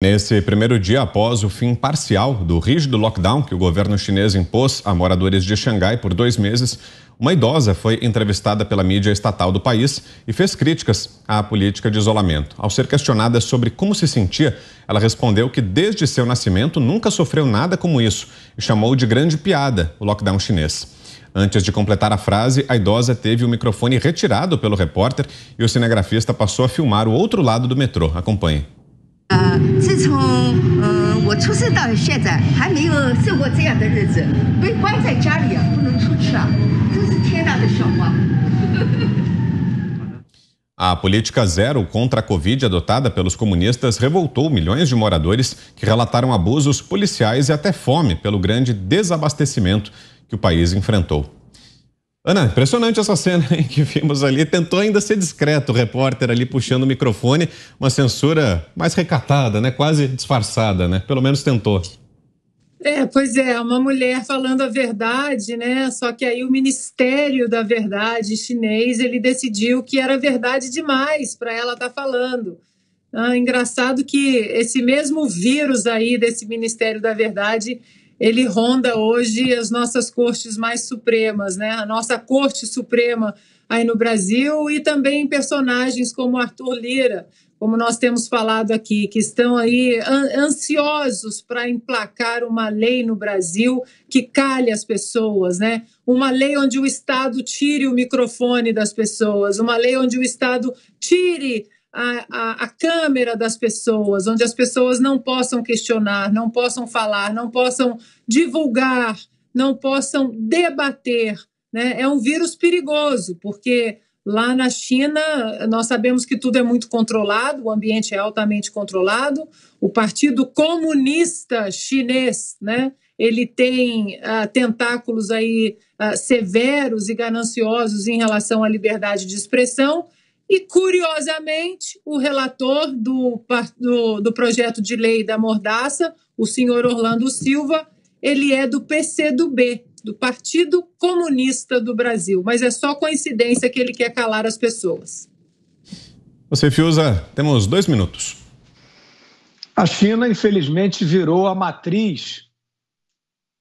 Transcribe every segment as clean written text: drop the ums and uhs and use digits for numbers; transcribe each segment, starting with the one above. Nesse primeiro dia após o fim parcial do rígido lockdown que o governo chinês impôs a moradores de Xangai por 2 meses, uma idosa foi entrevistada pela mídia estatal do país e fez críticas à política de isolamento. Ao ser questionada sobre como se sentia, ela respondeu que desde seu nascimento nunca sofreu nada como isso e chamou de grande piada o lockdown chinês. Antes de completar a frase, a idosa teve o microfone retirado pelo repórter e o cinegrafista passou a filmar o outro lado do metrô. Acompanhe. 我出生到现在还没有受过这样的日子 A política zero contra a Covid adotada pelos comunistas revoltou milhões de moradores que relataram abusos policiais e até fome pelo grande desabastecimento que o país enfrentou. Ana, impressionante essa cena que vimos ali. Tentou ainda ser discreto o repórter ali puxando o microfone. Uma censura mais recatada, né? Quase disfarçada, né? Pelo menos tentou. Pois é, uma mulher falando a verdade, né? Só que aí o Ministério da Verdade chinês, ele decidiu que era verdade demais para ela estar falando. Engraçado que esse mesmo vírus aí desse Ministério da Verdade, ele ronda hoje as nossas cortes mais supremas, né? A nossa corte suprema aí no Brasil e também personagens como Arthur Lira, como nós temos falado aqui, que estão aí ansiosos para emplacar uma lei no Brasil que calhe as pessoas, né? Uma lei onde o Estado tire o microfone das pessoas, uma lei onde o Estado tire a câmera das pessoas, onde as pessoas não possam questionar, não possam falar, não possam divulgar, não possam debater, né? É um vírus perigoso, porque lá na China nós sabemos que tudo é muito controlado, o ambiente é altamente controlado, o Partido Comunista Chinês, né? Ele tem tentáculos aí severos e gananciosos em relação à liberdade de expressão. E, curiosamente, o relator do projeto de lei da mordaça, o senhor Orlando Silva, ele é do PCdoB, do Partido Comunista do Brasil. Mas é só coincidência que ele quer calar as pessoas. Você, Fiuza, temos 2 minutos. A China, infelizmente, virou a matriz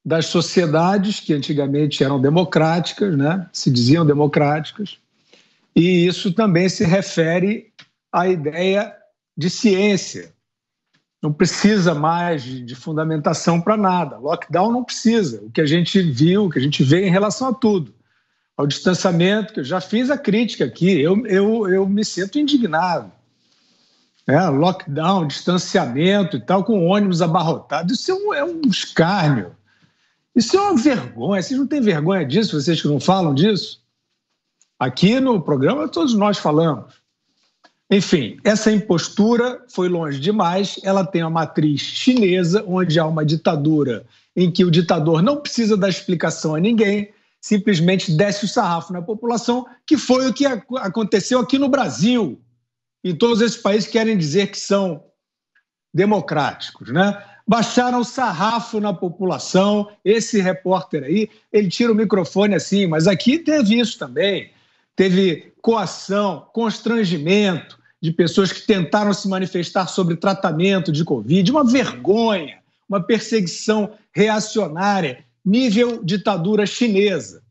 das sociedades que antigamente eram democráticas, né? Se diziam democráticas. E isso também se refere à ideia de ciência. Não precisa mais de fundamentação para nada. Lockdown não precisa. O que a gente viu, o que a gente vê em relação a tudo. Ao distanciamento, que eu já fiz a crítica aqui. Eu me sinto indignado. Lockdown, distanciamento e tal, com ônibus abarrotado. Isso é um escárnio. Isso é uma vergonha. Vocês não têm vergonha disso? Vocês que não falam disso? Aqui no programa todos nós falamos. Enfim, essa impostura foi longe demais. Ela tem uma matriz chinesa, onde há uma ditadura em que o ditador não precisa dar explicação a ninguém, simplesmente desce o sarrafo na população, que foi o que aconteceu aqui no Brasil. E todos esses países querem dizer que são democráticos, né? Baixaram o sarrafo na população. Esse repórter aí, ele tira o microfone assim, mas aqui teve isso também. Teve coação, constrangimento de pessoas que tentaram se manifestar sobre tratamento de Covid. Uma vergonha, uma perseguição reacionária, nível ditadura chinesa.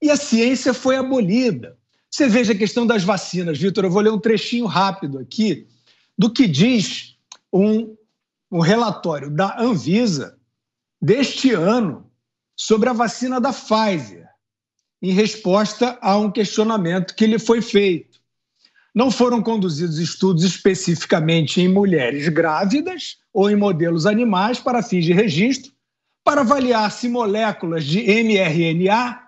E a ciência foi abolida. Você veja a questão das vacinas, Vitor. Eu vou ler um trechinho rápido aqui do que diz um relatório da Anvisa deste ano sobre a vacina da Pfizer, em resposta a um questionamento que lhe foi feito. Não foram conduzidos estudos especificamente em mulheres grávidas ou em modelos animais para fins de registro, para avaliar se moléculas de mRNA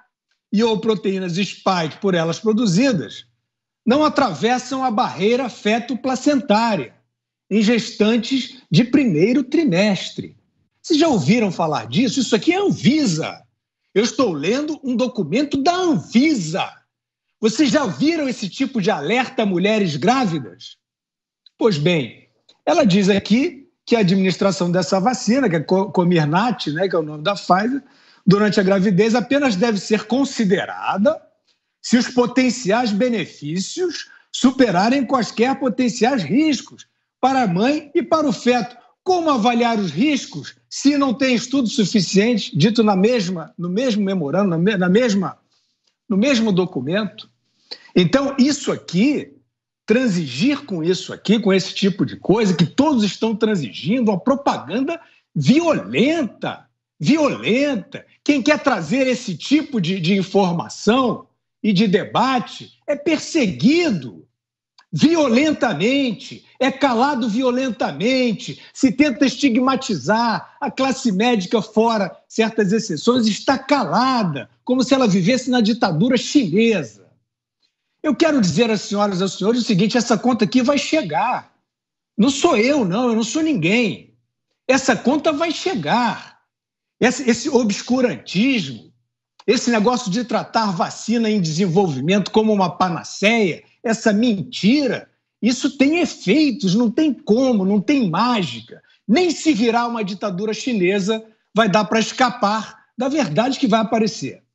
e ou proteínas spike por elas produzidas não atravessam a barreira feto-placentária em gestantes de primeiro trimestre. Vocês já ouviram falar disso? Isso aqui é Anvisa. Eu estou lendo um documento da Anvisa. Vocês já viram esse tipo de alerta a mulheres grávidas? Pois bem, ela diz aqui que a administração dessa vacina, que é Comirnat, né, que é o nome da Pfizer, durante a gravidez apenas deve ser considerada se os potenciais benefícios superarem quaisquer potenciais riscos. para a mãe e para o feto. Como avaliar os riscos se não tem estudo suficiente, dito no mesmo memorando, no mesmo documento? Então, isso aqui, transigir com isso aqui, com esse tipo de coisa, que todos estão transigindo, uma propaganda violenta, violenta. Quem quer trazer esse tipo de informação e de debate é perseguido violentamente, é calado violentamente, se tenta estigmatizar a classe médica, fora certas exceções, está calada, como se ela vivesse na ditadura chinesa. Eu quero dizer às senhoras e aos senhores o seguinte: essa conta aqui vai chegar. Não sou eu, não, eu não sou ninguém. Essa conta vai chegar. Esse obscurantismo, esse negócio de tratar vacina em desenvolvimento como uma panaceia, essa mentira, isso tem efeitos, não tem como, não tem mágica. Nem se virar uma ditadura chinesa vai dar para escapar da verdade que vai aparecer.